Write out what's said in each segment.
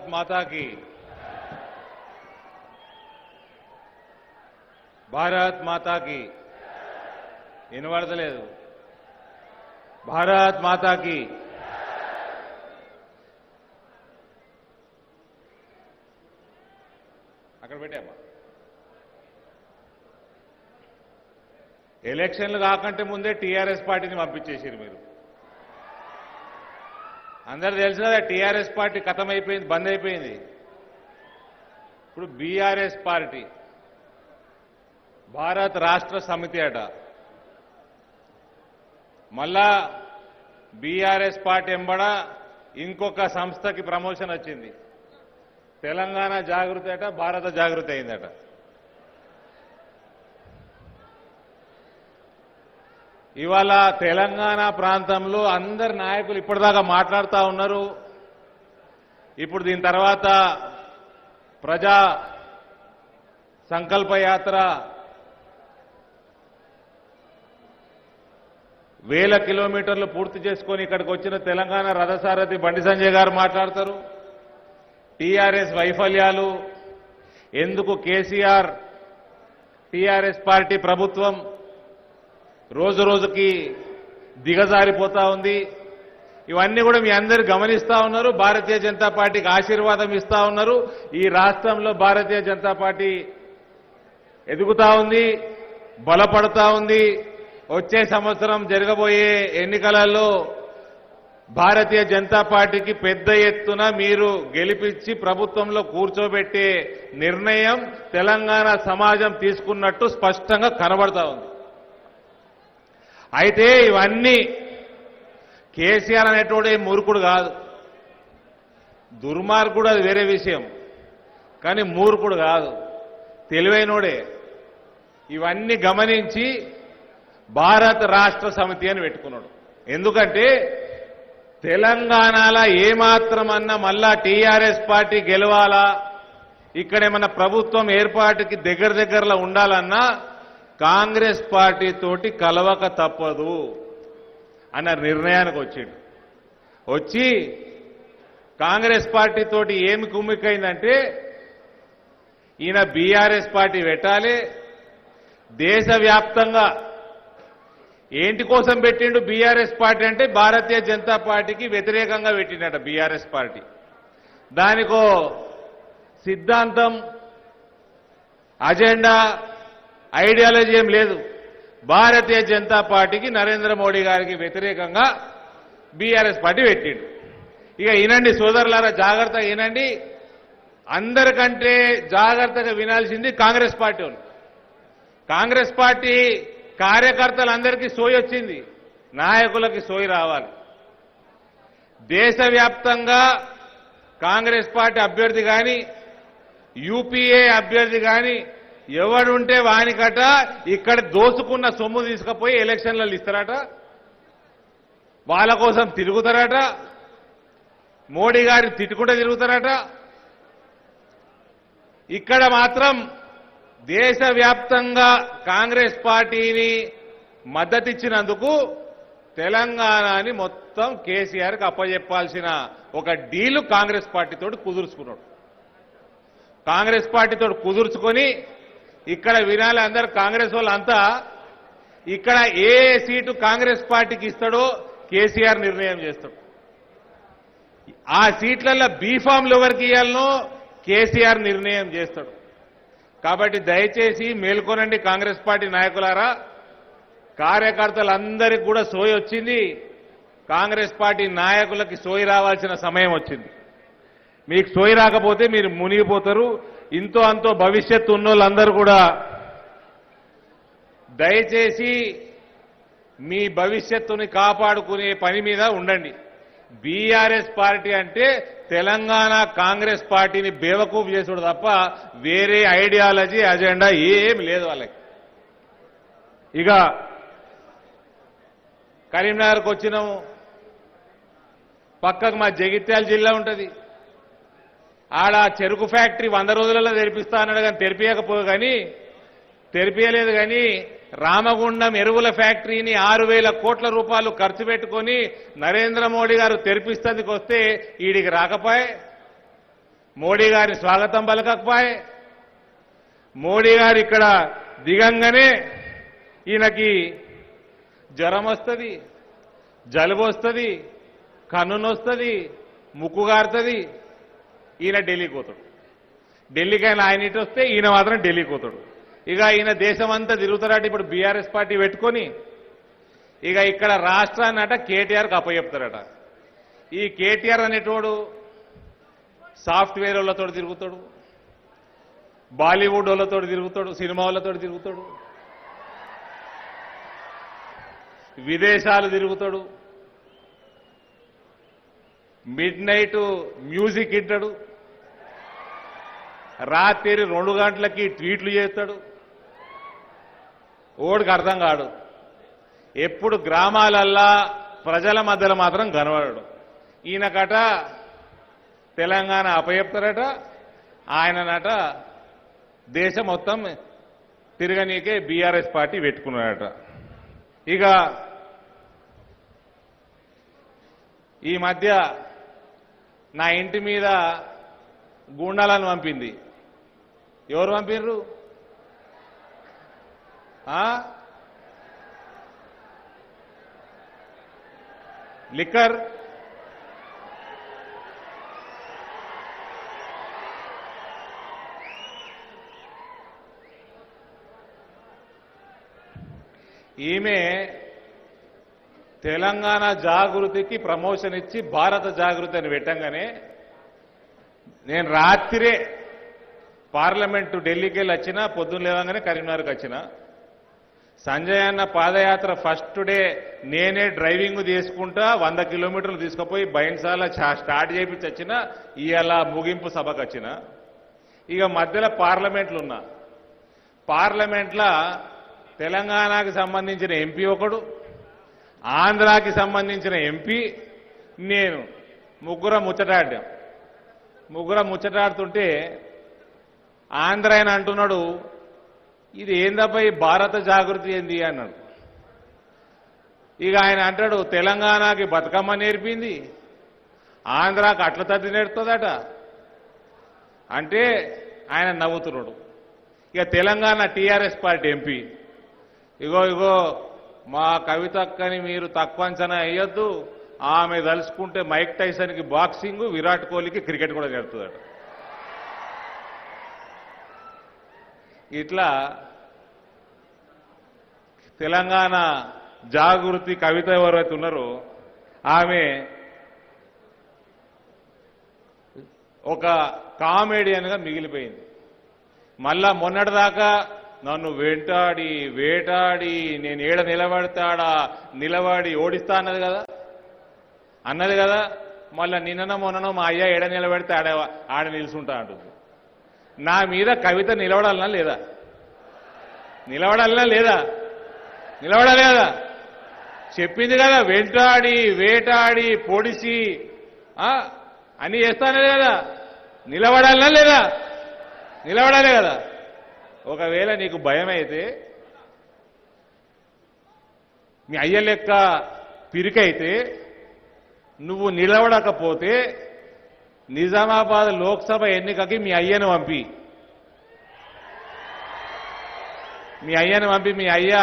भारत माता की। भारत माता की। विनपडలేదు। भारत माता की। అక్కడ పెట్టామా ఎలక్షన్లు కాకంటే ముందే టీఆర్ఎస్ పార్టీని పంపించేశారు మీరు అందరూ తెలుసు కదా టీఆర్ఎస్ పార్టీ ఖతం అయిపోయింది బంద్ అయిపోయింది ఇప్పుడు बीआरएस पार्टी भारत राष्ट्र समिति अट मल्ला बीआरएस पार्टी एंबड़ इंकोक संस्था की प्रमोशन వచ్చింది తెలంగాణ जागृति अट भारत जागृति अट ఇవాళ తెలంగాణ ప్రాంతంలో అందరి నాయకులు ఇప్పటిదాకా మాట్లాడుతా ఉన్నారు ఇప్పుడు దీని తర్వాత ప్రజా సంకల్ప యాత్ర వేల కిలోమీటర్లు పూర్తి చేసుకొని ఇక్కడికి వచ్చిన తెలంగాణ రథసారథి బండి సంజయ్ గారు మాట్లాడతారు టీఆర్ఎస్ వైఫల్యాలు ఎందుకు కేసీఆర్ టీఆర్ఎస్ పార్టీ ప్రభుత్వం రోజు రోజుకి దిగజారిపోతా ఉంది ఇవన్నీ కూడా మీ అందరూ గమనిస్తా ఉన్నారు భారతీయ జనతా పార్టీకి ఆశీర్వాదం ఇస్తా ఉన్నారు ఈ రాష్ట్రంలో భారతీయ జనతా పార్టీ ఎదుగుతా ఉంది బలపడతా ఉంది వచ్చే సంవత్సరం జరగబోయే ఎన్నికలలో భారతీయ జనతా పార్టీకి పెద్ద ఎత్తున మీరు గెలిపించి ప్రభుత్వంలో కూర్చోబెట్టే నిర్ణయం తెలంగాణ సమాజం తీసుకున్నట్టు స్పష్టంగా కనబడతా ఉంది అయితే ఇవన్నీ కేసీఆర్ అనేటోడే మూర్ఖుడు కాదు దుర్మార్గుడు అది వేరే విషయం కానీ మూర్ఖుడు కాదు తెలివైనోడే ఇవన్నీ గమనించి భారత రాష్ట్ర సమితి అని పెట్టుకున్నాడు ఎందుకంటే తెలంగాణలో ఏ మాత్రమన్నా మళ్ళా టీఆర్ఎస్ పార్టీ గెలవాలా ఇక్కడేమన్నా ప్రభుత్వం ఏర్పాటుకి దగ్గరలో ఉండాలన్నా కాంగ్రెస్ పార్టీ తోటి కలవక తప్పదు అన్న నిర్ణయానికి వచ్చింది వచ్చి కాంగ్రెస్ పార్టీ తోటి ఏమి కుమ్మికైందంటే ఈయన బీఆర్ఎస్ పార్టీ పెట్టాలి దేశవ్యాప్తంగా ఏంటి కోసం పెట్టిండు బీఆర్ఎస్ పార్టీ అంటే భారతీయ జనతా పార్టీకి వ్యతిరేకంగా పెట్టిండట బీఆర్ఎస్ పార్టీ దానికో సిద్ధాంతం అజెండా ఐడియాలజీ ఏం లేదు భారతీయ జనతా పార్టీకి నరేంద్ర మోడీ గారికి వ్యతిరేకంగా బీఆర్ఎస్ పార్టీ పెట్టిండు ఇక వినండి సోదరులారా జాగ్రత్తగా వినండి అందరికంటే జాగ్రత్తగా వినాల్సింది కాంగ్రెస్ పార్టీ వాళ్ళు కాంగ్రెస్ పార్టీ కార్యకర్తలందరికీ సోయి వచ్చింది నాయకులకు సోయి రావాలి దేశవ్యాప్తంగా కాంగ్రెస్ పార్టీ అభ్యర్థి కానీ యూపీఏ అభ్యర్థి కానీ ఎవడుంటే వానికట ఇక్కడ దోసుకున్న సొమ్ము తీసుకుపోయి ఎలక్షన్లలో ఇస్తారట వాళ్ళ కోసం తిరుగుతారట మోడీ గారిని తిట్టుకుంటూ తిరుగుతారట ఇక్కడ మాత్రం దేశవ్యాప్తంగా కాంగ్రెస్ పార్టీని మద్దతిచ్చినందుకు తెలంగాణని మొత్తం కేసీఆర్కి అప్పచెప్పాల్సిన ఒక డీలు కాంగ్రెస్ పార్టీతో కుదుర్చుకున్నాడు కాంగ్రెస్ పార్టీతో కుదుర్చుకొని ఇక్కడ వినాలి అందరూ కాంగ్రెస్ వాళ్ళంతా ఇక్కడ ఏ సీటు కాంగ్రెస్ పార్టీకి ఇస్తాడో కేసీఆర్ నిర్ణయం చేస్తాడు ఆ సీట్లలో బీఫామ్లు ఎవరికి ఇవ్వాలనో కేసీఆర్ నిర్ణయం చేస్తాడు కాబట్టి దయచేసి మేల్కొనండి కాంగ్రెస్ పార్టీ నాయకులారా కార్యకర్తలందరికీ కూడా సోయి వచ్చింది కాంగ్రెస్ పార్టీ నాయకులకి సోయి రావాల్సిన సమయం వచ్చింది మీకు సోయి రాకపోతే మీరు మునిగిపోతారు ఇంతో అంతో భవిష్యత్తు ఉన్నోళ్ళందరూ కూడా దయచేసి మీ భవిష్యత్తుని కాపాడుకునే పని మీద ఉండండి బీఆర్ఎస్ పార్టీ అంటే తెలంగాణ కాంగ్రెస్ పార్టీని బేవకూఫ్ చేసుడు తప్ప వేరే ఐడియాలజీ అజెండా ఏం లేదు వాళ్ళకి ఇక కరీంనగర్కి వచ్చినాము పక్కకు మా జగిత్యాల జిల్లా ఉంటుంది ఆడ చెరుకు ఫ్యాక్టరీ 100 రోజులలో తెరిపిస్తా అన్నాడు కానీ తెరిపియలేదు కానీ రామగుండం ఎరువుల ఫ్యాక్టరీని 6,000 కోట్ల రూపాయలు ఖర్చు పెట్టుకొని నరేంద్ర మోడీ గారు తెరిపిస్తందుకు వస్తే ఈడికి రాకపోయి మోడీ గారి స్వాగతం పలకకపోయే మోడీ గారు ఇక్కడ దిగంగానే ఈయనకి జ్వరం వస్తది, జలుబు వస్తది, కన్ను నొస్తది, ముక్కు గారుతది, ఈయన ఢిల్లీకి పోతాడు. ఢిల్లీకి ఆయన ఇటు వస్తే ఈయన మాత్రం ఢిల్లీకి పోతాడు. ఇక ఈయన దేశం అంతా తిరుగుతారట. ఇప్పుడు బీఆర్ఎస్ పార్టీ పెట్టుకొని ఇక ఇక్కడ రాష్ట్రాన్ని అట కేటీఆర్కి అప్పచెప్తారట. ఈ కేటీఆర్ అనేటోడు సాఫ్ట్వేర్ వాళ్ళతో తిరుగుతాడు, బాలీవుడ్ వాళ్ళతో తిరుగుతాడు, సినిమా వాళ్ళతో తిరుగుతాడు, విదేశాలు తిరుగుతాడు, మిడ్ నైట్ మ్యూజిక్ వింటాడు, రాత్రి 2 గంటలకి ట్వీట్లు చేస్తాడు. ఓడికి అర్థం కాడు. ఎప్పుడు గ్రామాలల్లా ప్రజల మధ్యలో మాత్రం కనబడడు. ఈయనకట తెలంగాణ అపయప్తరట, ఆయననట దేశం మొత్తం తిరగనీకే బీఆర్ఎస్ పార్టీ పెట్టుకున్నాడట. ఇక ఈ మధ్య నా ఇంటి మీద గూండాలను పంపింది. ఎవరు పంపిర్రు? లిక్కర్ ఈమె తెలంగాణ జాగృతికి ప్రమోషన్ ఇచ్చి భారత జాగృతి అని పెట్టంగానే నేను రాత్రే పార్లమెంటు ఢిల్లీకి వెళ్ళి వచ్చినా, పొద్దున్న లేవగానే కరీంనగర్కి వచ్చినా. సంజయ్ అన్న పాదయాత్ర ఫస్ట్ డే నేనే డ్రైవింగ్ చేసుకుంటా 100 కిలోమీటర్లు తీసుకుపోయి బైన్సాల స్టార్ట్ చేయించి వచ్చినా, ఇవాళ ముగింపు సభకు వచ్చినా. ఇక మధ్యలో పార్లమెంట్లున్నా, పార్లమెంట్లో తెలంగాణకి సంబంధించిన ఎంపీ ఒకడు, ఆంధ్రాకి సంబంధించిన ఎంపీ, నేను ముగ్గురం ముచ్చటాడుతుంటే ఆంధ్ర ఆయన అంటున్నాడు, ఇది ఏందబ్బా ఈ భారత జాగృతి ఏంది అన్నాడు. ఇక ఆయన అంటాడు, తెలంగాణకి బతుకమ్మ నేర్పింది, ఆంధ్రాకి అట్ల తద్ది నేర్పుతుందట అంటే ఆయన నవ్వుతున్నాడు. ఇక తెలంగాణ టీఆర్ఎస్ పార్టీ ఎంపీ, ఇగో మా కవితక్కని మీరు తక్కువ అంచనా వేయొద్దు, ఆమె తలుచుకుంటే మైక్ టైసన్కి బాక్సింగ్, విరాట్ కోహ్లీకి క్రికెట్ కూడా నేర్పుతుందట. ఇట్లా తెలంగాణ జాగృతి కవిత ఎవరైతే ఉన్నారో ఆమె ఒక కామెడియన్గా మిగిలిపోయింది. మళ్ళా మొన్నటిదాకా నన్ను వేటాడి నేను ఏడ నిలబడి ఓడిస్తా అన్నది కదా మళ్ళీ నిన్ననో మొన్ననో మా అయ్య ఏడ నిలబడితే ఆడ నిలుచుంటా అంటుంది. నా మీద కవిత నిలబడాలనా లేదా? నిలబడాలి కదా. చెప్పింది కదా, వేటాడి పొడిసి అన్నీ చేస్తానే కదా. నిలబడాలే కదా. ఒకవేళ నీకు భయం అయితే, మీ అయ్య లెక్క పిరికైతే, నువ్వు నిలబడకపోతే నిజామాబాద్ లోక్సభ ఎన్నికకి మీ అయ్యను పంపి. మీ అయ్య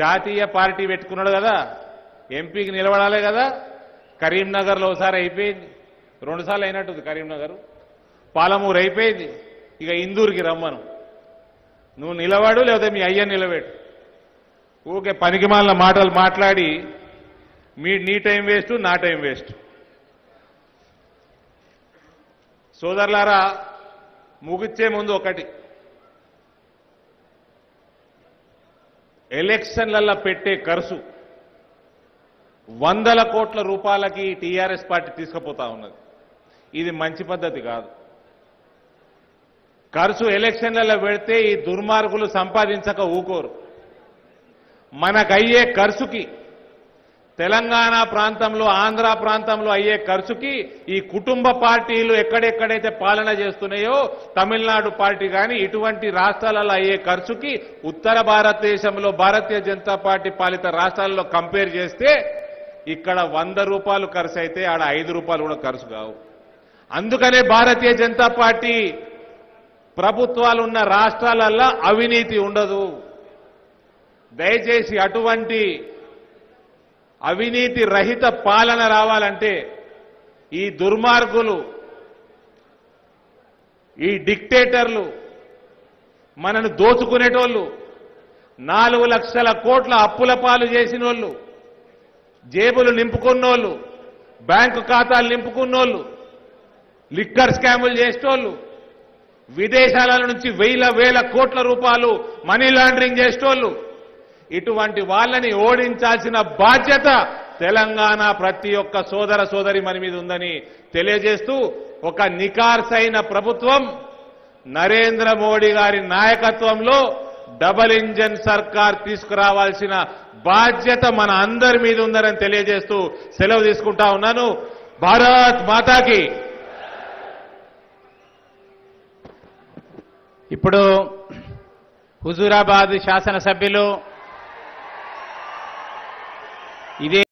జాతీయ పార్టీ పెట్టుకున్నాడు కదా, ఎంపీకి నిలబడాలి కదా. కరీంనగర్లో ఒకసారి అయిపోయింది, 2 సార్లు అయినట్టుంది. కరీంనగర్ పాలమూరు అయిపోయింది, ఇక ఇందూరుకి రమ్మను. నువ్వు నిలబడు, లేకపోతే మీ అయ్య నిలబెడు. ఊకే పనికి మాలిన మాటలు మాట్లాడి నీ టైం వేస్ట్, నా టైం వేస్ట్. సోదరులారా, ముగిచ్చే ముందు ఒకటి, ఎలక్షన్లలో పెట్టే ఖర్చు వందల కోట్ల రూపాయలకి టీఆర్ఎస్ పార్టీ తీసుకుపోతా ఉన్నది. ఇది మంచి పద్ధతి కాదు. ఖర్చు ఎలక్షన్లలో పెడితే ఈ దుర్మార్గులు సంపాదించక ఊకోరు. మనకయ్యే ఖర్చుకి, తెలంగాణ ప్రాంతంలో ఆంధ్ర ప్రాంతంలో అయ్యే ఖర్చుకి, ఈ కుటుంబ పార్టీలు ఎక్కడెక్కడైతే పాలన చేస్తున్నాయో, తమిళనాడు పార్టీ కానీ, ఇటువంటి రాష్ట్రాలలో అయ్యే ఖర్చుకి ఉత్తర భారతదేశంలో భారతీయ జనతా పార్టీ పాలిత రాష్ట్రాలలో కంపేర్ చేస్తే ఇక్కడ 100 రూపాయలు ఖర్చు అయితే ఆడ 5 రూపాయలు కూడా ఖర్చు కావు. అందుకనే భారతీయ జనతా పార్టీ ప్రభుత్వాలు ఉన్న రాష్ట్రాలల్ల అవినీతి ఉండదు. దయచేసి అటువంటి అవినీతి రహిత పాలన రావాలంటే ఈ దుర్మార్గులు ఈ డిక్టేటర్లు మనను దోచుకునేటోళ్ళు 4 లక్షల కోట్ల అప్పుల పాలు చేసినోళ్ళు జేబులు నింపుకున్నోళ్ళు బ్యాంకు ఖాతాలు నింపుకున్నోళ్ళు లిక్కర్ స్కాములు చేసేటోళ్ళు విదేశాల నుంచి వేల కోట్ల రూపాయలు మనీ లాండరింగ్ చేసేటోళ్ళు ఇటువంటి వాళ్ళని ఓడించాల్సిన బాధ్యత తెలంగాణ ప్రతి ఒక్క సోదర సోదరి మన మీద ఉందని తెలియజేస్తూ ఒక నికార్సైన ప్రభుత్వం నరేంద్ర మోడీ గారి నాయకత్వంలో డబుల్ ఇంజన్ సర్కార్ తీసుకురావాల్సిన బాధ్యత మన అందరి మీద ఉందని తెలియజేస్తూ సెలవు తీసుకుంటా ఉన్నాను. భారత్ మాతాకి. ఇప్పుడు హుజూరాబాద్ శాసనసభ్యులు ఇదే